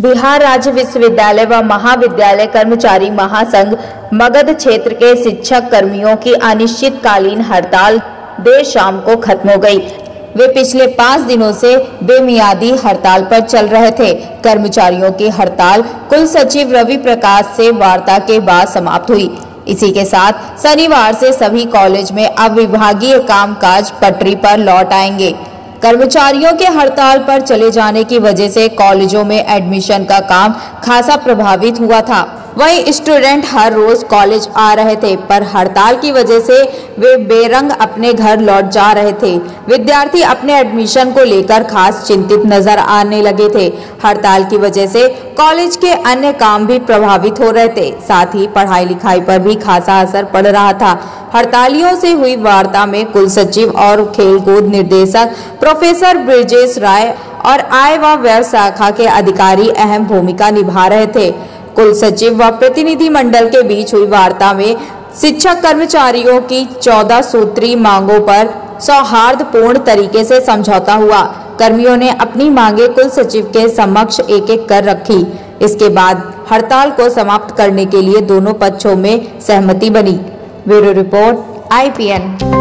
बिहार राज्य विश्वविद्यालय व महाविद्यालय कर्मचारी महासंघ मगध क्षेत्र के शिक्षक कर्मियों की अनिश्चितकालीन हड़ताल देर शाम को खत्म हो गई। वे पिछले 5 दिनों से बेमियादी हड़ताल पर चल रहे थे। कर्मचारियों की हड़ताल कुल सचिव रवि प्रकाश से वार्ता के बाद समाप्त हुई। इसी के साथ शनिवार से सभी कॉलेज में अब विभागीय कामकाज पटरी पर लौट आएंगे। कर्मचारियों के हड़ताल पर चले जाने की वजह से कॉलेजों में एडमिशन का काम खासा प्रभावित हुआ था। वहीं स्टूडेंट हर रोज कॉलेज आ रहे थे, पर हड़ताल की वजह से वे बेरंग अपने घर लौट जा रहे थे। विद्यार्थी अपने एडमिशन को लेकर खास चिंतित नजर आने लगे थे। हड़ताल की वजह से कॉलेज के अन्य काम भी प्रभावित हो रहे थे, साथ ही पढ़ाई लिखाई पर भी खासा असर पड़ रहा था। हड़तालियों से हुई वार्ता में कुल सचिव और खेलकूद निर्देशक प्रोफेसर बृजेश राय और आईवा वेयर शाखा के अधिकारी अहम भूमिका निभा रहे थे। कुल सचिव व प्रतिनिधि मंडल के बीच हुई वार्ता में शिक्षक कर्मचारियों की 14 सूत्री मांगों पर सौहार्दपूर्ण तरीके से समझौता हुआ। कर्मियों ने अपनी मांगे कुल सचिव के समक्ष एक एक कर रखी। इसके बाद हड़ताल को समाप्त करने के लिए दोनों पक्षों में सहमति बनी। Bureau report IPN।